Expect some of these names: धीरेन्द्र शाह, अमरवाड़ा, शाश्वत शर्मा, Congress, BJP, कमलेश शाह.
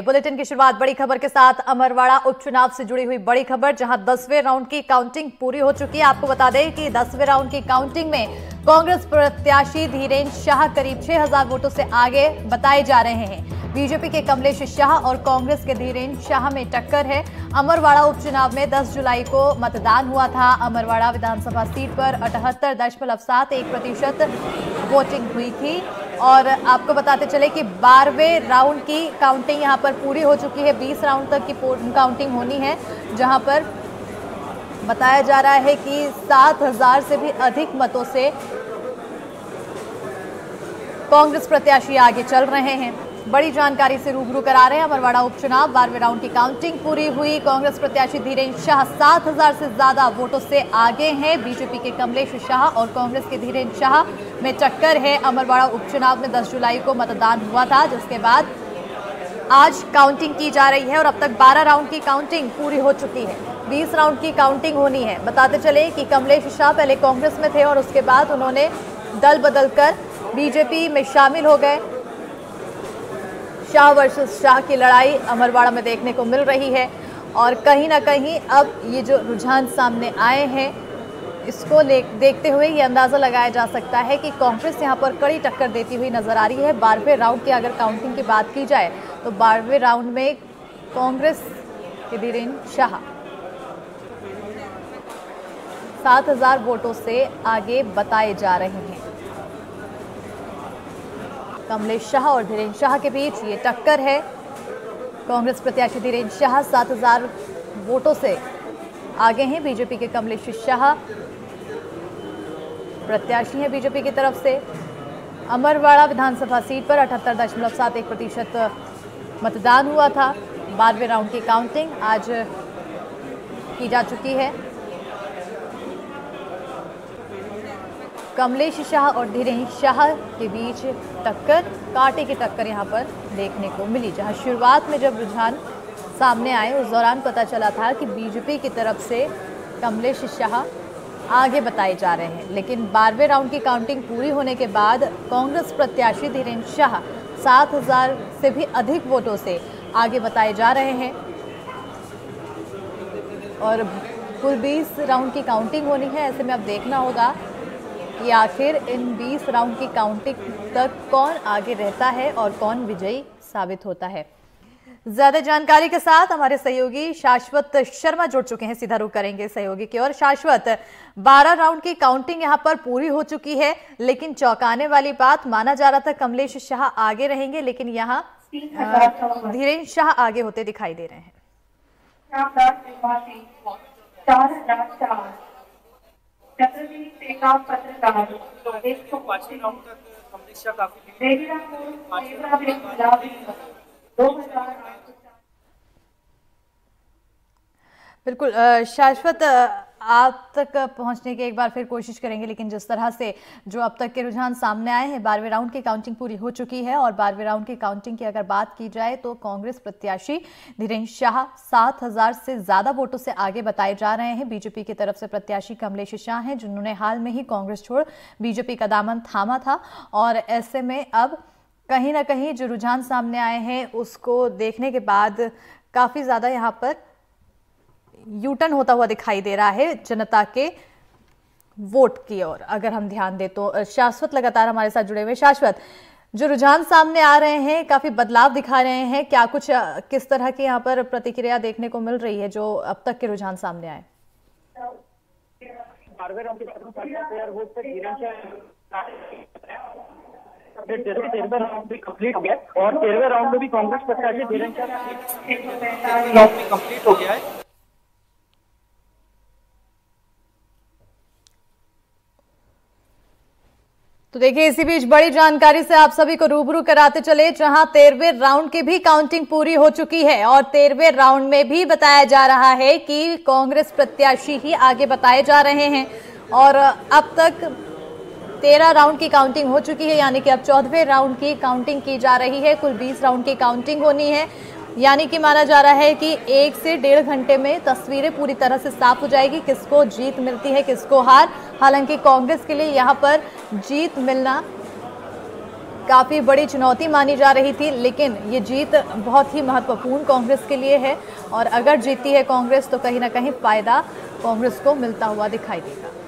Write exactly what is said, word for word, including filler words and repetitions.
Bulletin की शुरुआत बड़ी खबर के साथ। अमरवाड़ा उपचुनाव से जुड़ी हुई बड़ी खबर, जहां दसवें राउंड की काउंटिंग पूरी हो चुकी है। आपको बता दें कि दसवें राउंड की काउंटिंग में कांग्रेस प्रत्याशी धीरेन्द्र शाह करीब छह हज़ार वोटों से आगे बताए जा रहे हैं। बीजेपी के कमलेश शाह और कांग्रेस के धीरेन्द्र शाह में टक्कर है। अमरवाड़ा उपचुनाव में दस जुलाई को मतदान हुआ था। अमरवाड़ा विधानसभा सीट पर अठहत्तर दशमलव सात एक प्रतिशत वोटिंग हुई थी। और आपको बताते चले कि बारहवें राउंड की काउंटिंग यहां पर पूरी हो चुकी है। बीस राउंड तक की काउंटिंग होनी है, जहां पर बताया जा रहा है कि सात हज़ार से भी अधिक मतों से कांग्रेस प्रत्याशी आगे चल रहे हैं। बड़ी जानकारी से रूबरू करा रहे हैं अमरवाड़ा उपचुनाव। बारहवें राउंड की काउंटिंग पूरी हुई। कांग्रेस प्रत्याशी धीरेन्द्र शाह सात हजार से ज्यादा वोटों से आगे हैं। बीजेपी के कमलेश शाह और कांग्रेस के धीरेन्द्र शाह में टक्कर है। अमरवाड़ा उपचुनाव में दस जुलाई को मतदान हुआ था, जिसके बाद आज काउंटिंग की जा रही है और अब तक बारह राउंड की काउंटिंग पूरी हो चुकी है। बीस राउंड की काउंटिंग होनी है। बताते चले कि कमलेश शाह पहले कांग्रेस में थे और उसके बाद उन्होंने दल बदल कर बीजेपी में शामिल हो गए। शाह वर्सेस शाह की लड़ाई अमरवाड़ा में देखने को मिल रही है और कहीं ना कहीं अब ये जो रुझान सामने आए हैं, इसको ले देखते हुए ये अंदाज़ा लगाया जा सकता है कि कांग्रेस यहाँ पर कड़ी टक्कर देती हुई नज़र आ रही है। बारहवें राउंड की अगर काउंटिंग की बात की जाए तो बारहवें राउंड में कांग्रेस के धीरेन्द्र शाह सात हज़ार वोटों से आगे बताए जा रहे हैं। कमलेश शाह और धीरेन्द्र शाह के बीच ये टक्कर है। कांग्रेस प्रत्याशी धीरेन्द्र शाह सात हजार वोटों से आगे हैं। बीजेपी के कमलेश शाह प्रत्याशी हैं बीजेपी की तरफ से। अमरवाड़ा विधानसभा सीट पर अठहत्तर दशमलव सात एक प्रतिशत मतदान हुआ था। बारहवें राउंड की काउंटिंग आज की जा चुकी है। कमलेश शाह और धीरेन्द्र शाह के बीच टक्कर, कांटे की टक्कर यहां पर देखने को मिली, जहां शुरुआत में जब रुझान सामने आए उस दौरान पता चला था कि बीजेपी की तरफ से कमलेश शाह आगे बताए जा रहे हैं। लेकिन बारहवें राउंड की काउंटिंग पूरी होने के बाद कांग्रेस प्रत्याशी धीरेन्द्र शाह सात हज़ार से भी अधिक वोटों से आगे बताए जा रहे हैं और कुल बीस राउंड की काउंटिंग होनी है। ऐसे में अब देखना होगा कि आखिर इन बीस राउंड की काउंटिंग तक कौन आगे रहता है और कौन विजयी साबित होता है। ज्यादा जानकारी के साथ हमारे सहयोगी शाश्वत शर्मा जुड़ चुके हैं। सीधा रुख करेंगे सहयोगी की ओर। शाश्वत, बारह राउंड की काउंटिंग यहां पर पूरी हो चुकी है, लेकिन चौंकाने वाली बात माना जा रहा था कमलेश शाह आगे रहेंगे, लेकिन यहाँ धीरेन्द्र शाह आगे होते दिखाई दे रहे हैं। बिल्कुल शाश्वत, आप तक पहुंचने की एक बार फिर कोशिश करेंगे, लेकिन जिस तरह से जो अब तक के रुझान सामने आए हैं, बारहवें राउंड की काउंटिंग पूरी हो चुकी है और बारहवें राउंड की काउंटिंग की अगर बात की जाए तो कांग्रेस प्रत्याशी धीरेन्द्र शाह सात हजार से ज्यादा वोटों से आगे बताए जा रहे हैं। बीजेपी की तरफ से प्रत्याशी कमलेश शाह हैं, जिन्होंने हाल में ही कांग्रेस छोड़ बीजेपी का दामन थामा था और ऐसे में अब कहीं ना कहीं जो रुझान सामने आए हैं उसको देखने के बाद काफी ज्यादा यहाँ पर यूटर्न होता हुआ दिखाई दे रहा है जनता के वोट की ओर अगर हम ध्यान दें तो। शाश्वत लगातार हमारे साथ जुड़े हुए। शाश्वत, जो रुझान सामने आ रहे हैं काफी बदलाव दिखा रहे हैं, क्या कुछ किस तरह की यहाँ पर प्रतिक्रिया देखने को मिल रही है जो अब तक के रुझान सामने आए? तेरहवें राउंड भी कंप्लीट हो गया और तेरहवें राउंड में भी कांग्रेस प्रत्याशी कंप्लीट हो गया है। तो देखिए, इसी बीच बड़ी जानकारी से आप सभी को रूबरू कराते चले, जहां तेरहवें राउंड की भी काउंटिंग पूरी हो चुकी है और तेरहवें राउंड में भी बताया जा रहा है कि कांग्रेस प्रत्याशी ही आगे बताए जा रहे हैं और अब तक तेरह राउंड की काउंटिंग हो चुकी है, यानी कि अब चौदहवें राउंड की काउंटिंग की जा रही है। कुल बीस राउंड की काउंटिंग होनी है, यानी कि माना जा रहा है कि एक से डेढ़ घंटे में तस्वीरें पूरी तरह से साफ हो जाएगी, किसको जीत मिलती है किसको हार। हालांकि कांग्रेस के लिए यहाँ पर जीत मिलना काफ़ी बड़ी चुनौती मानी जा रही थी, लेकिन ये जीत बहुत ही महत्वपूर्ण कांग्रेस के लिए है और अगर जीती है कांग्रेस तो कहीं ना कहीं फ़ायदा कांग्रेस को मिलता हुआ दिखाई देगा।